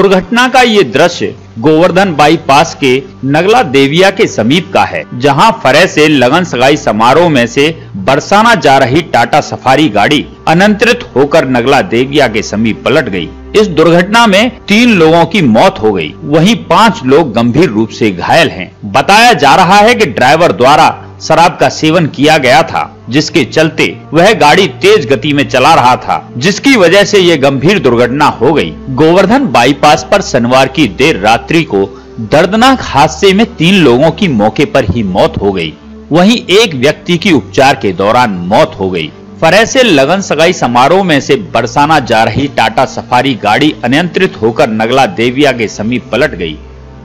दुर्घटना का ये दृश्य गोवर्धन बाईपास के नगला देविया के समीप का है, जहां फरह से लगन सगाई समारोह में से बरसाना जा रही टाटा सफारी गाड़ी अनियंत्रित होकर नगला देविया के समीप पलट गई। इस दुर्घटना में 3 लोगों की मौत हो गई, वहीं 5 लोग गंभीर रूप से घायल हैं। बताया जा रहा है कि ड्राइवर द्वारा शराब का सेवन किया गया था, जिसके चलते वह गाड़ी तेज गति में चला रहा था, जिसकी वजह से यह गंभीर दुर्घटना हो गई। गोवर्धन बाईपास पर शनिवार की देर रात्रि को दर्दनाक हादसे में 3 लोगों की मौके पर ही मौत हो गई, वहीं एक व्यक्ति की उपचार के दौरान मौत हो गई। फरह से लगन सगाई समारोह में से बरसाना जा रही टाटा सफारी गाड़ी अनियंत्रित होकर नगला देविया के समीप पलट गई,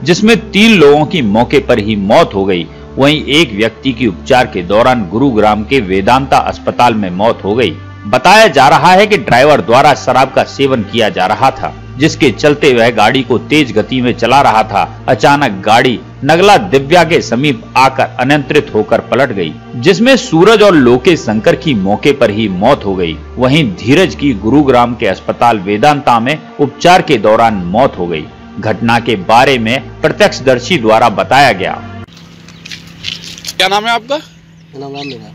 जिसमें 3 लोगों की मौके पर ही मौत हो गई, वहीं एक व्यक्ति की उपचार के दौरान गुरुग्राम के वेदांता अस्पताल में मौत हो गई। बताया जा रहा है कि ड्राइवर द्वारा शराब का सेवन किया जा रहा था, जिसके चलते वह गाड़ी को तेज गति में चला रहा था। अचानक गाड़ी नगला दिव्या के समीप आकर अनियंत्रित होकर पलट गई, जिसमें सूरज और लोकेश शंकर की मौके पर ही मौत हो गई, वहीं धीरज की गुरुग्राम के अस्पताल वेदांता में उपचार के दौरान मौत हो गई। घटना के बारे में प्रत्यक्षदर्शी द्वारा बताया गया। क्या नाम है आपका? नाम राम मेरा।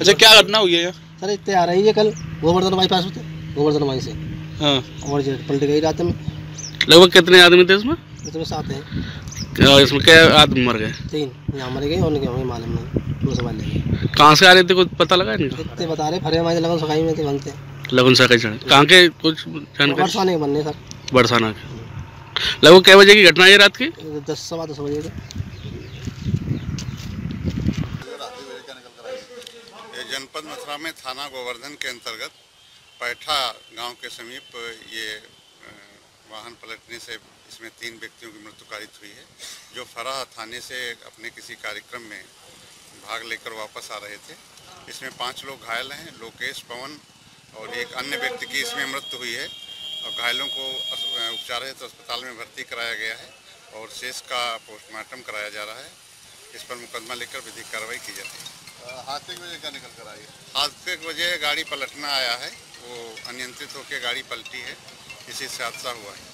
अच्छा, क्या घटना हुई है? अरे इतने आ रही है कल गोवर्धन बाईपास होते गोवर्धन बाई से, हाँ, और पलट गई रात में। लगभग कितने आदमी थे इसमें? इसमें 7 हैं। इसमें क्या आदमी मर गए? 3 यहाँ मर गए और उनके हमें मालूम नहीं, वो संभाल लेंगे। कहाँ से आ रहे थे, कुछ पता लगा? इतने बता रहे फरे हमारे लगन सगाई में थे, बनते लगन सगाई चढ़े। कहाँ के, कुछ जानकारी? बरसाना के बनने सर। बरसाना के। लगभग कै बजे की घटना है? रात की 10 सवा 10 बजे। जनपद मथुरा में थाना गोवर्धन के अंतर्गत पैठा गांव के समीप ये वाहन पलटने से इसमें 3 व्यक्तियों की मृत्यु कारित हुई है, जो फराह थाने से अपने किसी कार्यक्रम में भाग लेकर वापस आ रहे थे। इसमें 5 लोग घायल हैं। लोकेश, पवन और एक अन्य व्यक्ति की इसमें मृत्यु हुई है और घायलों को उपचार हेतु अस्पताल में भर्ती कराया गया है और शेष का पोस्टमार्टम कराया जा रहा है। इस पर मुकदमा लेकर विधिक कार्रवाई की जाती है। हादसे की वजह क्या निकल कर आई है? हादसे की वजह गाड़ी पलटना आया है, वो अनियंत्रित होकर गाड़ी पलटी है, इसी से हादसा हुआ है।